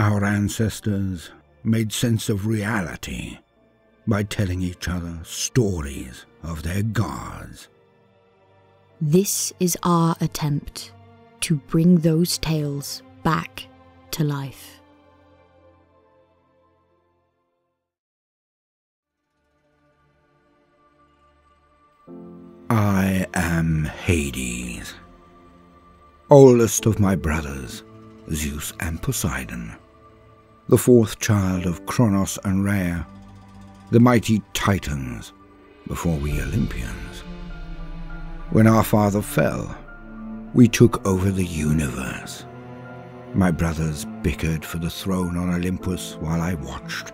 Our ancestors made sense of reality by telling each other stories of their gods. This is our attempt to bring those tales back to life. I am Hades, oldest of my brothers, Zeus and Poseidon, the fourth child of Kronos and Rhea, the mighty Titans, before we Olympians. When our father fell, we took over the universe. My brothers bickered for the throne on Olympus while I watched.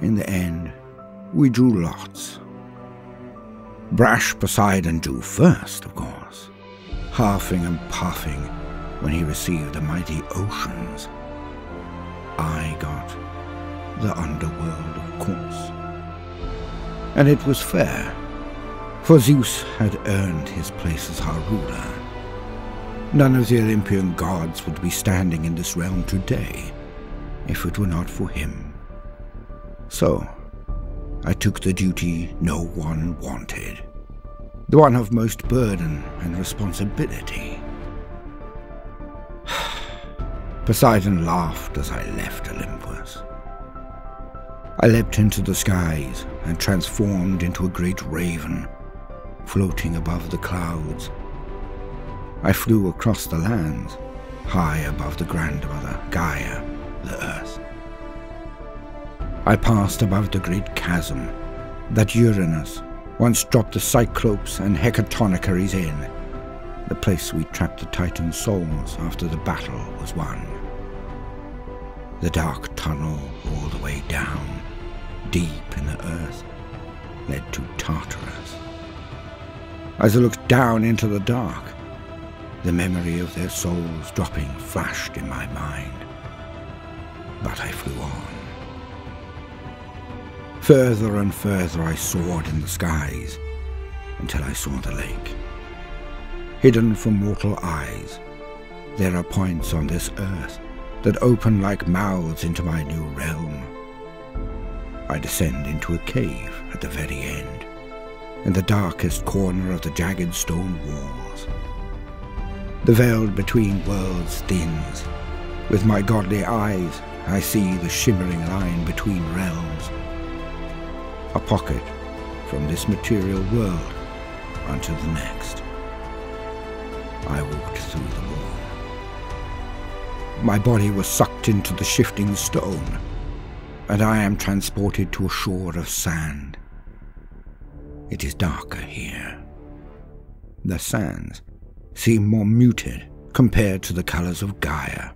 In the end, we drew lots. Brash Poseidon drew first, of course, huffing and puffing when he received the mighty oceans. I got the underworld, of course. And it was fair, for Zeus had earned his place as our ruler. None of the Olympian gods would be standing in this realm today if it were not for him. So, I took the duty no one wanted, the one of most burden and responsibility. Poseidon laughed as I left Olympus. I leapt into the skies and transformed into a great raven, floating above the clouds. I flew across the lands, high above the grandmother Gaia, the earth. I passed above the great chasm that Uranus once dropped the Cyclopes and Hecatonchires in, the place we trapped the Titan's souls after the battle was won. The dark tunnel all the way down, deep in the earth, led to Tartarus. As I looked down into the dark, the memory of their souls dropping flashed in my mind. But I flew on. Further and further I soared in the skies, until I saw the lake. Hidden from mortal eyes, there are points on this earth that open like mouths into my new realm. I descend into a cave at the very end, in the darkest corner of the jagged stone walls. The veil between worlds thins. With my godly eyes, I see the shimmering line between realms. A pocket from this material world unto the next. I walked through the wall. My body was sucked into the shifting stone, and I am transported to a shore of sand. It is darker here. The sands seem more muted compared to the colors of Gaia.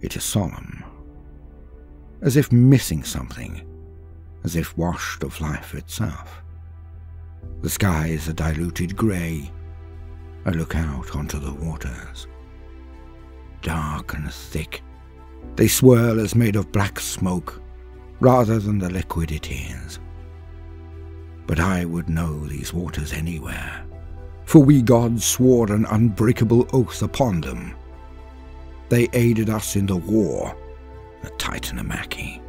It is solemn, as if missing something, as if washed of life itself. The sky is a diluted grey. I look out onto the waters. Dark and thick, they swirl as made of black smoke, rather than the liquid it is. But I would know these waters anywhere, for we gods swore an unbreakable oath upon them. They aided us in the war, the Titanomachy.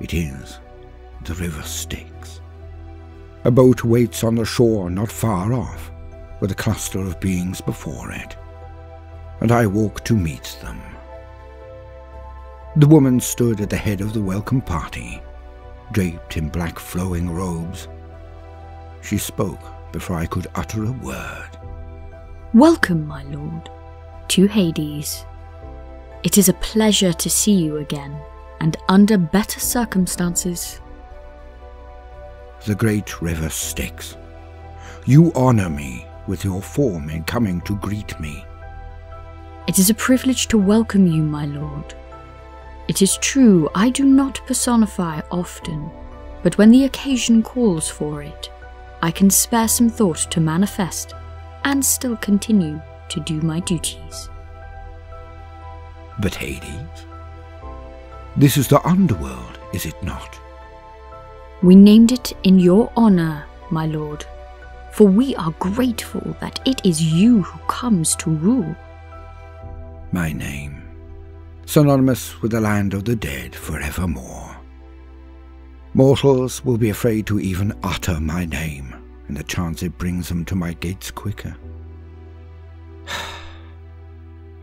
It is the river Styx. A boat waits on the shore not far off, with a cluster of beings before it, and I walk to meet them. The woman stood at the head of the welcome party, draped in black flowing robes. She spoke before I could utter a word. "Welcome, my lord, to Hades. It is a pleasure to see you again, and under better circumstances." "The great river Styx, you honour me with your form in coming to greet me." "It is a privilege to welcome you, my lord. It is true, I do not personify often, but when the occasion calls for it, I can spare some thought to manifest and still continue to do my duties." "But Hades? This is the underworld, is it not?" "We named it in your honour, my lord, for we are grateful that it is you who comes to rule." "My name synonymous with the land of the dead forevermore. Mortals will be afraid to even utter my name, and the chance it brings them to my gates quicker.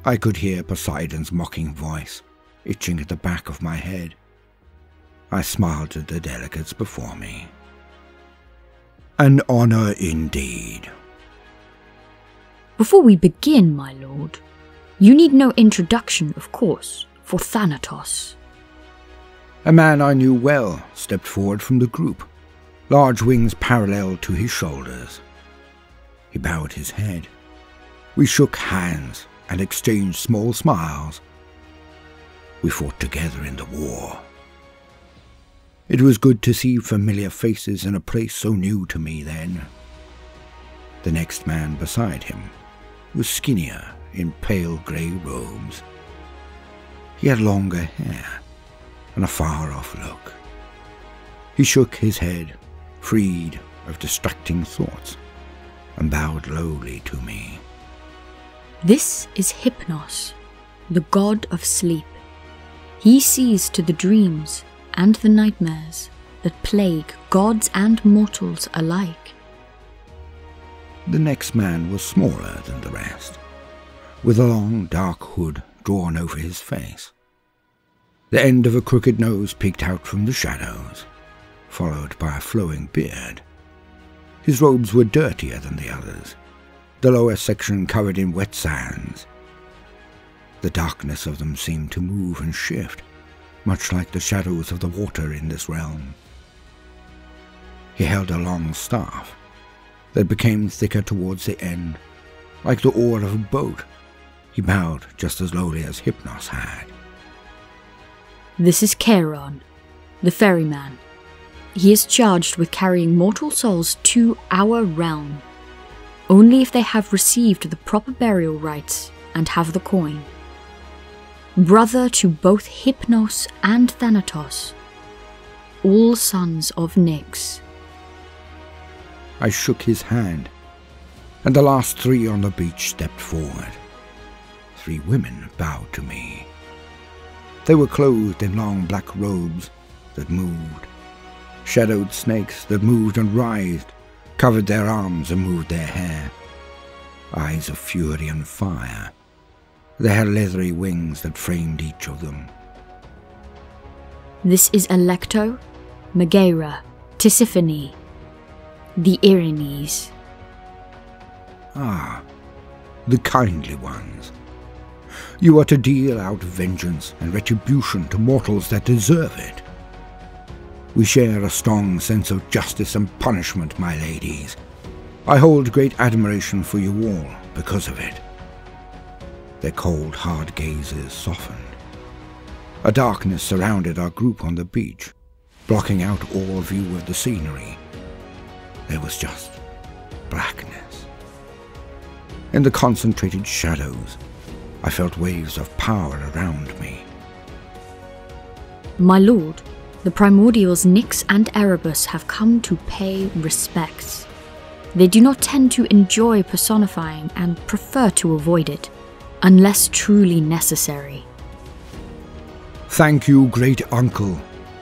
I could hear Poseidon's mocking voice, itching at the back of my head. I smiled at the delegates before me. An honor indeed. Before we begin, my lord, you need no introduction, of course, for Thanatos. A man I knew well stepped forward from the group, large wings parallel to his shoulders. He bowed his head. We shook hands and exchanged small smiles. We fought together in the war. It was good to see familiar faces in a place so new to me then. The next man beside him was skinnier, in pale grey robes. He had longer hair and a far-off look. He shook his head, freed of distracting thoughts, and bowed lowly to me. This is Hypnos, the god of sleep. He sees to the dreams and the nightmares that plague gods and mortals alike. The next man was smaller than the rest, with a long dark hood drawn over his face. The end of a crooked nose peeked out from the shadows, followed by a flowing beard. His robes were dirtier than the others, the lower section covered in wet sands. The darkness of them seemed to move and shift, much like the shadows of the water in this realm. He held a long staff that became thicker towards the end, like the oar of a boat. He bowed just as lowly as Hypnos had. This is Charon, the ferryman. He is charged with carrying mortal souls to our realm, only if they have received the proper burial rites and have the coin. Brother to both Hypnos and Thanatos, all sons of Nyx. I shook his hand, and the last three on the beach stepped forward. Three women bowed to me. They were clothed in long black robes that moved. Shadowed snakes that moved and writhed, covered their arms and moved their hair. Eyes of fury and fire. They had leathery wings that framed each of them. This is Alecto, Megaera, Tisiphone, the Erinyes. Ah, the kindly ones. You are to deal out vengeance and retribution to mortals that deserve it. We share a strong sense of justice and punishment, my ladies. I hold great admiration for you all because of it. Their cold, hard gazes softened. A darkness surrounded our group on the beach, blocking out all view of the scenery. There was just blackness. In the concentrated shadows, I felt waves of power around me. My lord, the primordials Nyx and Erebus have come to pay respects. They do not tend to enjoy personifying and prefer to avoid it, unless truly necessary. Thank you, great uncle,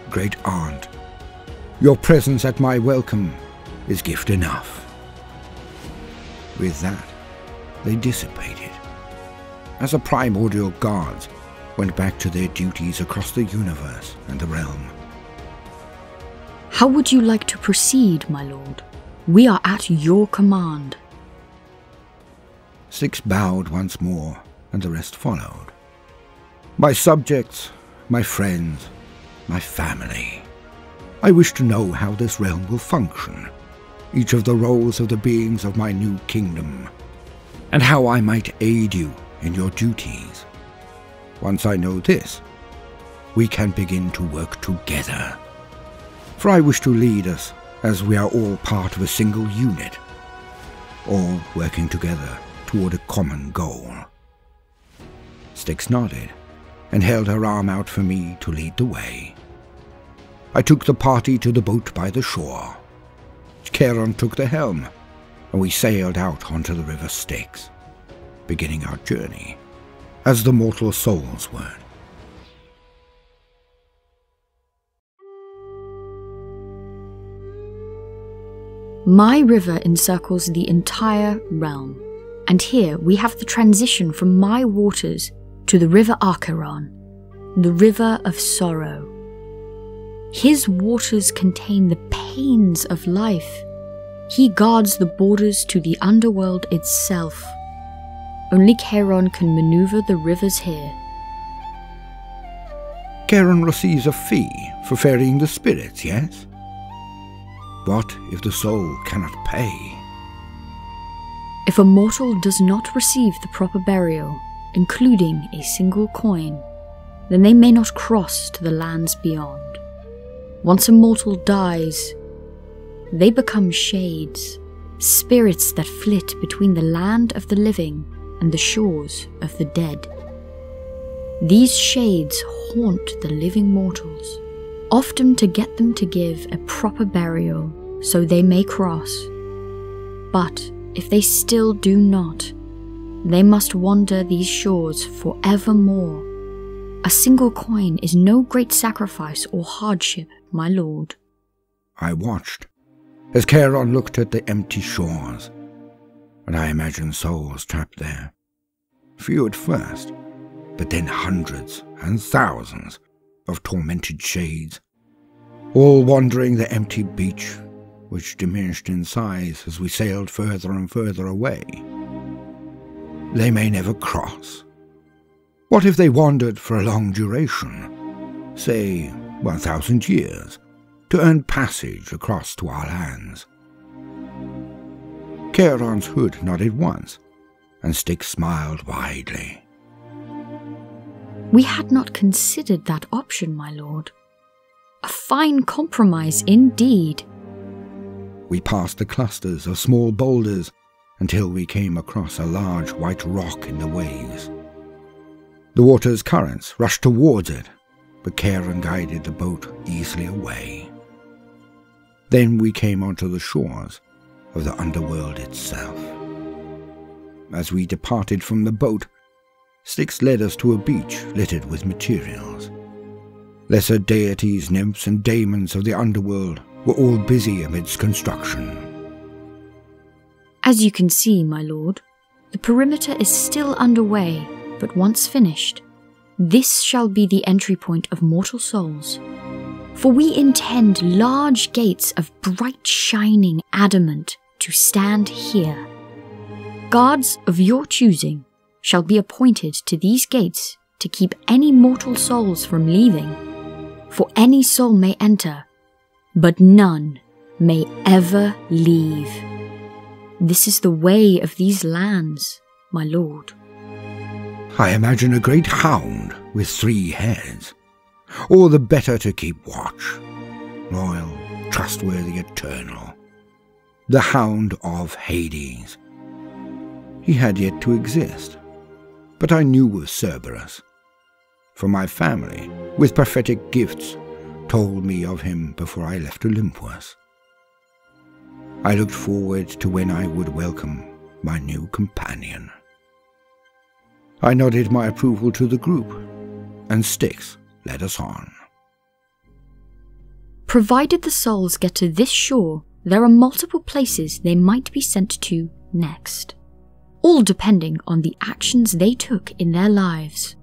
great aunt. Your presence at my welcome is gift enough. With that, they dissipated. As the primordial gods went back to their duties across the universe and the realm. How would you like to proceed, my lord? We are at your command. Six bowed once more, and the rest followed. My subjects, my friends, my family. I wish to know how this realm will function, each of the roles of the beings of my new kingdom, and how I might aid you in your duties. Once I know this, we can begin to work together. For I wish to lead us as we are all part of a single unit, all working together toward a common goal. Styx nodded and held her arm out for me to lead the way. I took the party to the boat by the shore. Charon took the helm, and we sailed out onto the river Styx, beginning our journey, as the mortal souls were, My river encircles the entire realm, and here we have the transition from my waters to the river Acheron, the river of sorrow. His waters contain the pains of life. He guards the borders to the underworld itself. Only Charon can maneuver the rivers here. Charon receives a fee for ferrying the spirits, yes? What if the soul cannot pay? If a mortal does not receive the proper burial, including a single coin, then they may not cross to the lands beyond. Once a mortal dies, they become shades, spirits that flit between the land of the living and the shores of the dead. These shades haunt the living mortals, often to get them to give a proper burial so they may cross. But if they still do not, they must wander these shores forevermore. A single coin is no great sacrifice or hardship, my lord. I watched as Charon looked at the empty shores, and I imagined souls trapped there. Few at first, but then hundreds and thousands of tormented shades, all wandering the empty beach, which diminished in size as we sailed further and further away. They may never cross. What if they wandered for a long duration, say 1,000 years, to earn passage across to our lands? Charon's hood nodded once, and Styx smiled widely. We had not considered that option, my lord. A fine compromise indeed. We passed the clusters of small boulders until we came across a large white rock in the waves. The water's currents rushed towards it, but Charon guided the boat easily away. Then we came onto the shores of the underworld itself. As we departed from the boat, Styx led us to a beach littered with materials. Lesser deities, nymphs and daemons of the underworld were all busy amidst construction. As you can see, my lord, the perimeter is still underway, but once finished, this shall be the entry point of mortal souls. For we intend large gates of bright shining adamant to stand here. Guards of your choosing shall be appointed to these gates to keep any mortal souls from leaving, for any soul may enter, but none may ever leave. This is the way of these lands, my lord. I imagine a great hound with 3 heads, all the better to keep watch. Loyal, trustworthy, eternal. The Hound of Hades. He had yet to exist, but I knew was Cerberus, for my family, with prophetic gifts, told me of him before I left Olympus. I looked forward to when I would welcome my new companion. I nodded my approval to the group, and Styx led us on. Provided the souls get to this shore, there are multiple places they might be sent to next, all depending on the actions they took in their lives.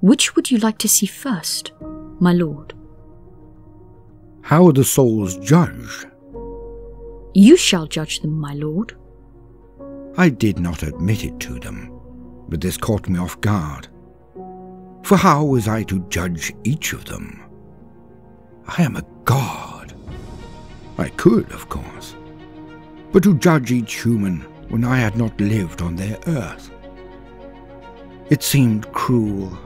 Which would you like to see first, my lord? How are the souls judged? You shall judge them, my lord. I did not admit it to them, but this caught me off guard. For how was I to judge each of them? I am a god. I could, of course, but to judge each human when I had not lived on their earth. It seemed cruel.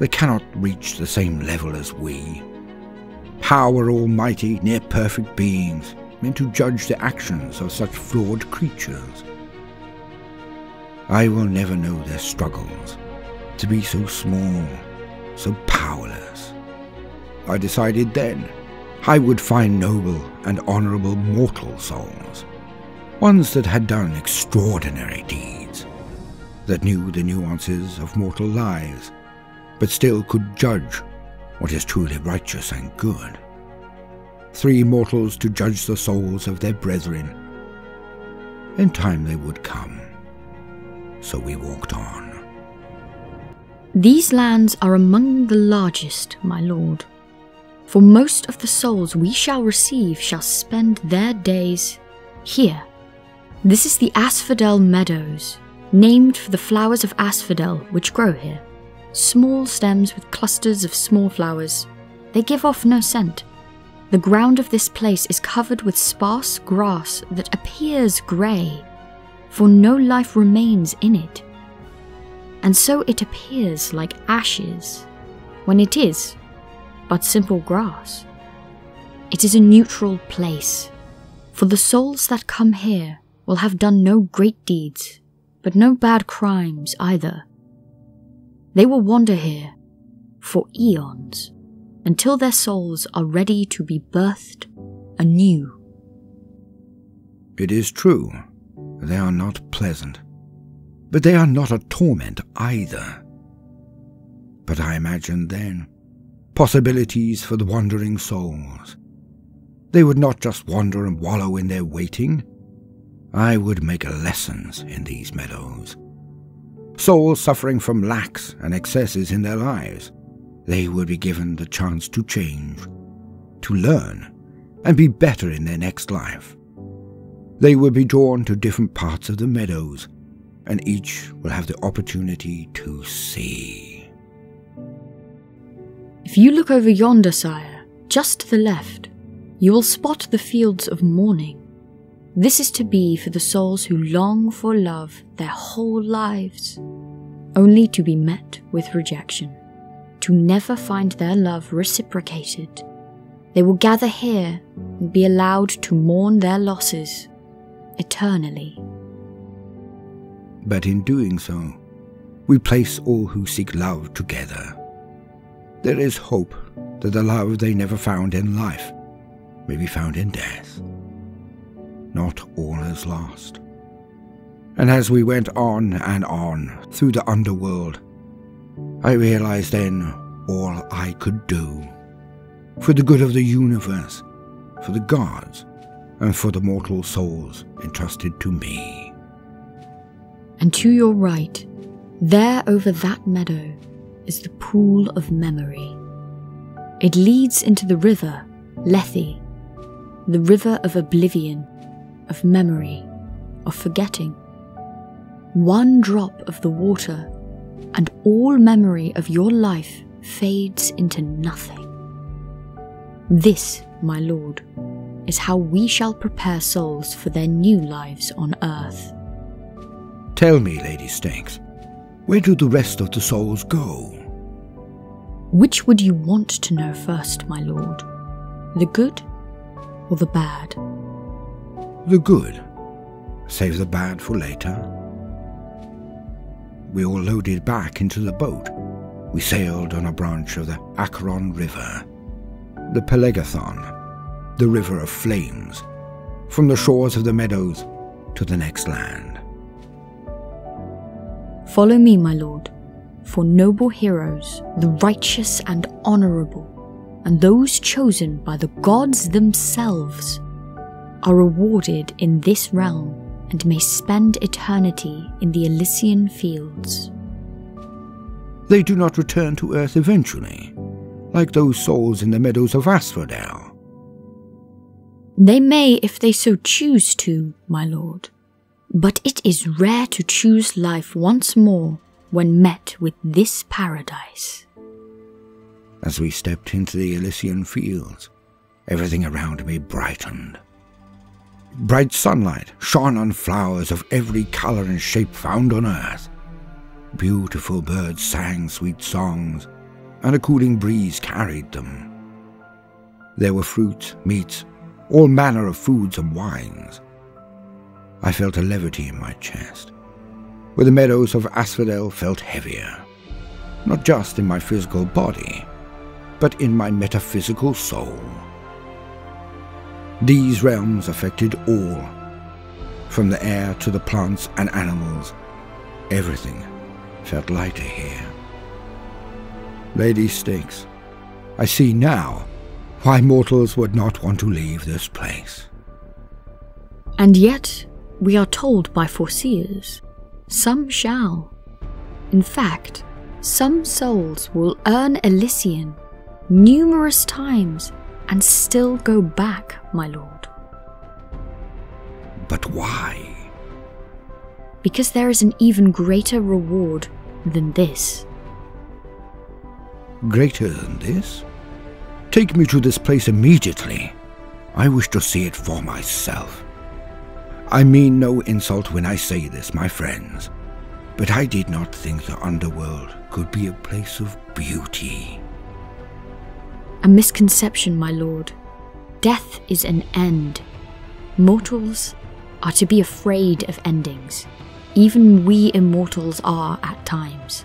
They cannot reach the same level as we. How are almighty, near-perfect beings meant to judge the actions of such flawed creatures? I will never know their struggles. To be so small, so powerless. I decided then I would find noble and honourable mortal souls, ones that had done extraordinary deeds, that knew the nuances of mortal lives, but still could judge what is truly righteous and good. three mortals to judge the souls of their brethren. In time they would come. So we walked on. These lands are among the largest, my lord. For most of the souls we shall receive shall spend their days here. This is the Asphodel Meadows, named for the flowers of asphodel which grow here. Small stems with clusters of small flowers. They give off no scent. The ground of this place is covered with sparse grass that appears grey, for no life remains in it. And so it appears like ashes, when it is but simple grass. It is a neutral place, for the souls that come here will have done no great deeds, but no bad crimes either. They will wander here for eons, until their souls are ready to be birthed anew. It is true, they are not pleasant. But they are not a torment either. But I imagined then possibilities for the wandering souls. They would not just wander and wallow in their waiting. I would make lessons in these meadows. Souls suffering from lacks and excesses in their lives, they would be given the chance to change, to learn, and be better in their next life. They would be drawn to different parts of the meadows, and each will have the opportunity to see. If you look over yonder, sire, just to the left, you will spot the fields of mourning. This is to be for the souls who long for love their whole lives, only to be met with rejection, to never find their love reciprocated. They will gather here and be allowed to mourn their losses eternally. But in doing so, we place all who seek love together. There is hope that the love they never found in life may be found in death. Not all is lost. And as we went on and on through the underworld, I realized then all I could do, for the good of the universe, for the gods, and for the mortal souls entrusted to me. And to your right, there over that meadow, is the Pool of Memory. It leads into the river, Lethe, the river of oblivion, of memory, of forgetting. One drop of the water, and all memory of your life fades into nothing. This, my lord, is how we shall prepare souls for their new lives on earth. Tell me, Lady Styx, where do the rest of the souls go? Which would you want to know first, my lord? The good or the bad? The good. Save the bad for later. We all loaded back into the boat. We sailed on a branch of the Acheron River, the Phelegethon, the River of Flames, from the shores of the meadows to the next land. Follow me, my lord, for noble heroes, the righteous and honourable, and those chosen by the gods themselves, are rewarded in this realm and may spend eternity in the Elysian fields. They do not return to earth eventually, like those souls in the meadows of Asphodel. They may, if they so choose to, my lord. But it is rare to choose life once more when met with this paradise. As we stepped into the Elysian fields, everything around me brightened. Bright sunlight shone on flowers of every colour and shape found on earth. Beautiful birds sang sweet songs, and a cooling breeze carried them. There were fruits, meats, all manner of foods and wines. I felt a levity in my chest, where the meadows of Asphodel felt heavier, not just in my physical body, but in my metaphysical soul. These realms affected all, from the air to the plants and animals. Everything felt lighter here. Lady Styx, I see now why mortals would not want to leave this place. And yet, we are told by foreseers, some shall. In fact, some souls will earn Elysian numerous times and still go back, my lord. But why? Because there is an even greater reward than this. Greater than this? Take me to this place immediately. I wish to see it for myself. I mean no insult when I say this, my friends, but I did not think the underworld could be a place of beauty. A misconception, my lord. Death is an end. Mortals are to be afraid of endings. Even we immortals are at times.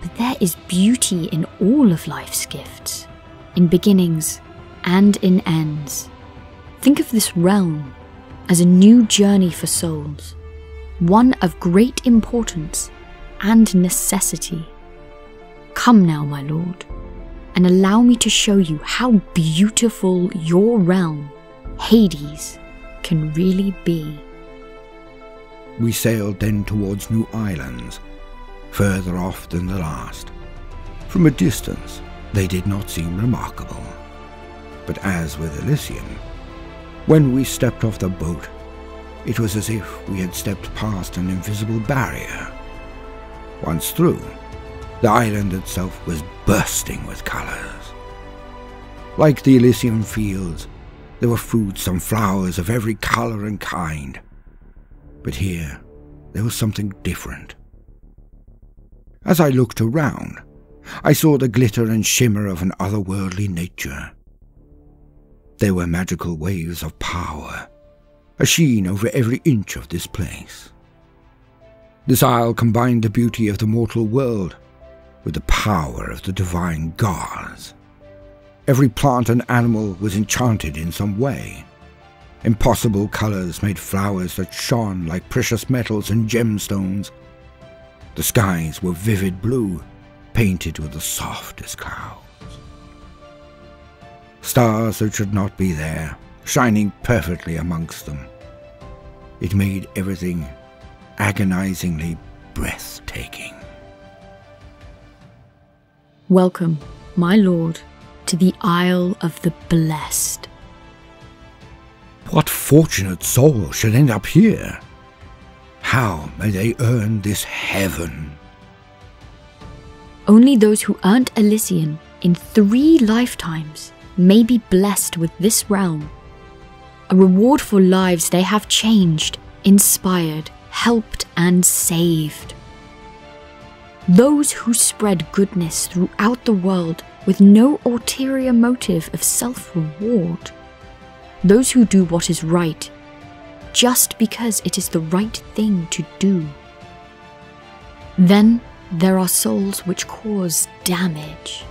But there is beauty in all of life's gifts, in beginnings and in ends. Think of this realm as a new journey for souls, one of great importance and necessity. Come now, my lord, and allow me to show you how beautiful your realm, Hades, can really be. We sailed then towards new islands, further off than the last. From a distance, they did not seem remarkable. But as with Elysium, when we stepped off the boat, it was as if we had stepped past an invisible barrier. Once through, the island itself was bursting with colours. Like the Elysium fields, there were fruits and flowers of every colour and kind. But here, there was something different. As I looked around, I saw the glitter and shimmer of an otherworldly nature. There were magical waves of power, a sheen over every inch of this place. This isle combined the beauty of the mortal world with the power of the divine gods. Every plant and animal was enchanted in some way. Impossible colours made flowers that shone like precious metals and gemstones. The skies were vivid blue, painted with the softest clouds. Stars that should not be there, shining perfectly amongst them. It made everything agonizingly breathtaking. Welcome, my lord, to the Isle of the Blessed. What fortunate soul should end up here? How may they earn this heaven? Only those who earned Elysian in 3 lifetimes may be blessed with this realm. A reward for lives they have changed, inspired, helped and saved. Those who spread goodness throughout the world with no ulterior motive of self-reward. Those who do what is right, just because it is the right thing to do. Then there are souls which cause damage,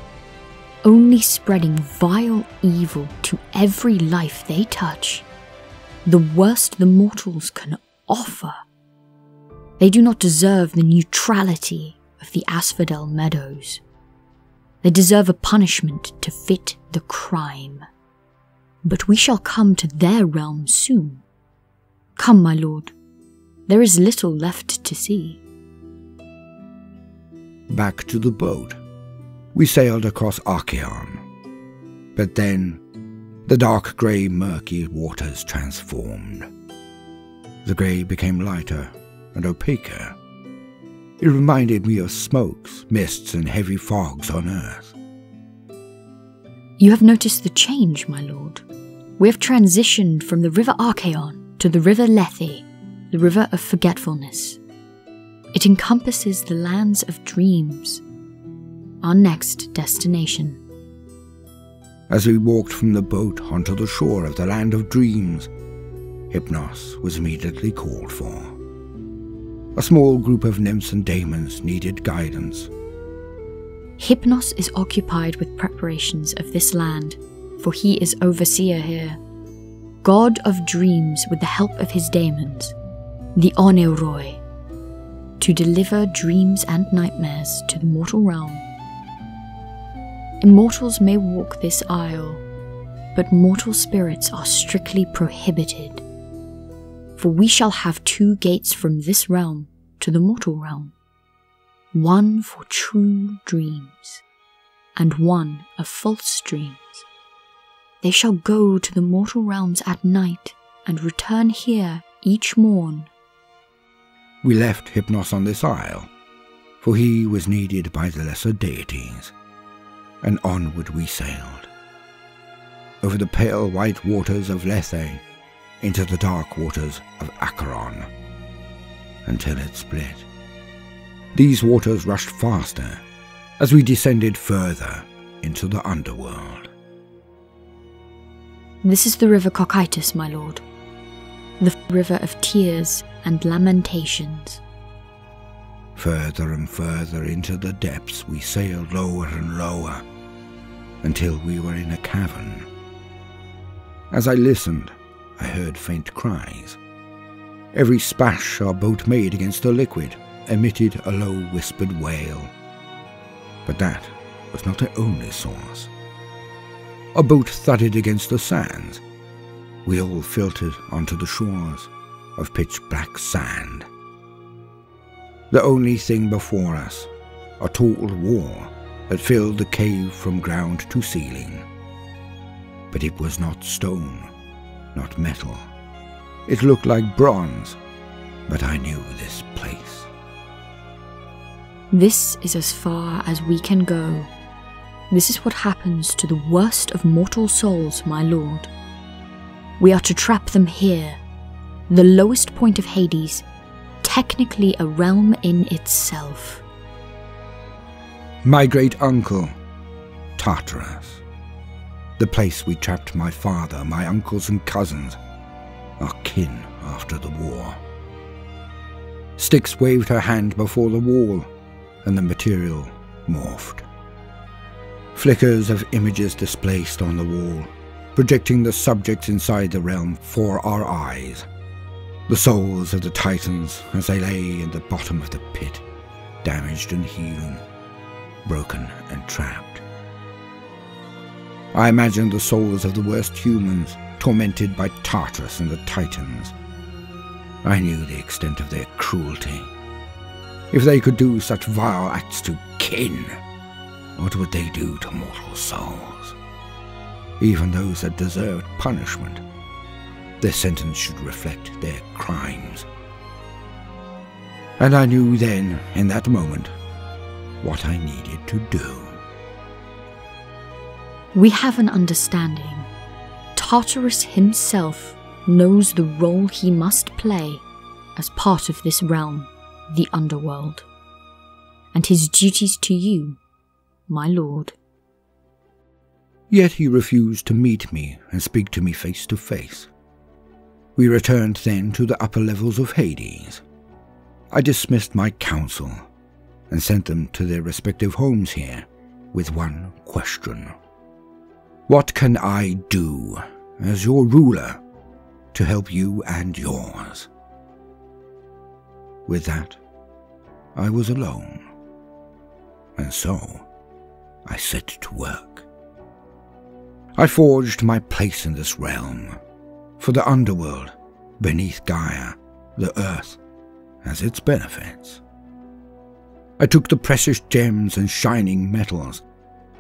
only spreading vile evil to every life they touch, the worst the mortals can offer. They do not deserve the neutrality of the Asphodel meadows. They deserve a punishment to fit the crime. But we shall come to their realm soon. Come, my lord. There is little left to see. Back to the boat. We sailed across Archaeon. But then, the dark grey murky waters transformed. The grey became lighter and opaquer. It reminded me of smokes, mists and heavy fogs on Earth. You have noticed the change, my lord. We have transitioned from the river Archaeon to the river Lethe, the river of forgetfulness. It encompasses the lands of dreams, our next destination. As we walked from the boat onto the shore of the land of dreams, Hypnos was immediately called for. A small group of nymphs and daemons needed guidance. Hypnos is occupied with preparations of this land, for he is overseer here, god of dreams with the help of his daemons, the Oneiroi, to deliver dreams and nightmares to the mortal realm. Immortals may walk this isle, but mortal spirits are strictly prohibited. For we shall have two gates from this realm to the mortal realm, one for true dreams, and one of false dreams. They shall go to the mortal realms at night, and return here each morn. We left Hypnos on this isle, for he was needed by the lesser deities, and onward we sailed, over the pale white waters of Lethe, into the dark waters of Acheron, until it split. These waters rushed faster as we descended further into the underworld. This is the river Cocytus, my lord, the river of tears and lamentations. Further and further into the depths we sailed, lower and lower, until we were in a cavern. As I listened, I heard faint cries. Every splash our boat made against the liquid emitted a low whispered wail. But that was not our only source. Our boat thudded against the sands. We all filtered onto the shores of pitch-black sand. The only thing before us, a tall wall that filled the cave from ground to ceiling. But it was not stone, not metal. It looked like bronze, but I knew this place. This is as far as we can go. This is what happens to the worst of mortal souls, my lord. We are to trap them here, the lowest point of Hades, technically a realm in itself. My great uncle, Tartarus. The place we trapped my father, my uncles and cousins, our kin after the war. Styx waved her hand before the wall, and the material morphed. Flickers of images displaced on the wall, projecting the subjects inside the realm for our eyes. The souls of the Titans as they lay in the bottom of the pit, damaged and hewn, broken and trapped. I imagined the souls of the worst humans, tormented by Tartarus and the Titans. I knew the extent of their cruelty. If they could do such vile acts to kin, what would they do to mortal souls? Even those that deserved punishment, their sentence should reflect their crimes. And I knew then, in that moment, what I needed to do. We have an understanding. Tartarus himself knows the role he must play as part of this realm, the underworld, and his duties to you, my lord. Yet he refused to meet me and speak to me face to face. We returned then to the upper levels of Hades. I dismissed my council and sent them to their respective homes here with one question. What can I do, as your ruler, to help you and yours? With that, I was alone, and so I set to work. I forged my place in this realm, for the underworld, beneath Gaia, the earth, has its benefits. I took the precious gems and shining metals,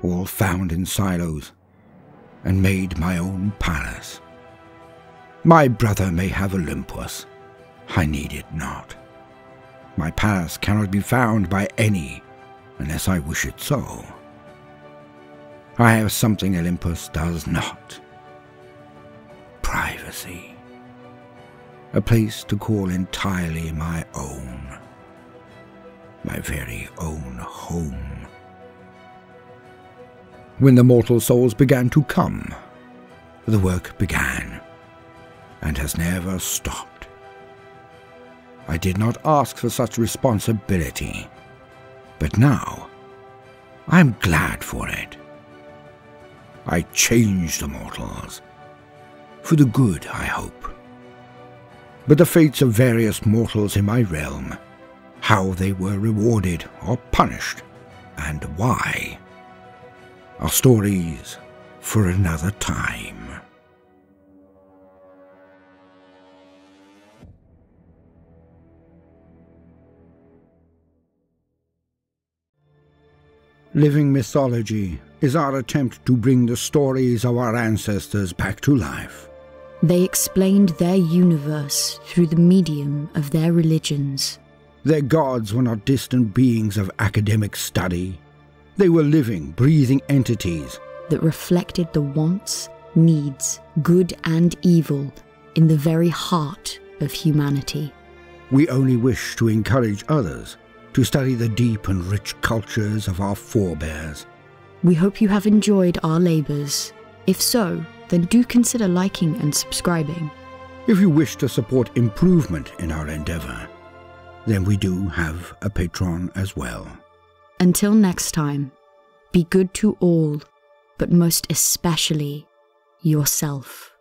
all found in silos, and made my own palace. My brother may have Olympus, I need it not. My palace cannot be found by any, unless I wish it so. I have something Olympus does not. Privacy. A place to call entirely my own. My very own home. When the mortal souls began to come, the work began, and has never stopped. I did not ask for such responsibility, but now I am glad for it. I changed the mortals, for the good, I hope. But the fates of various mortals in my realm, how they were rewarded or punished, and why, are stories for another time. Living mythology is our attempt to bring the stories of our ancestors back to life. They explained their universe through the medium of their religions. Their gods were not distant beings of academic study. They were living, breathing entities that reflected the wants, needs, good and evil in the very heart of humanity. We only wish to encourage others to study the deep and rich cultures of our forebears. We hope you have enjoyed our labours. If so, then do consider liking and subscribing. If you wish to support improvement in our endeavour, then we do have a Patreon as well. Until next time, be good to all, but most especially yourself.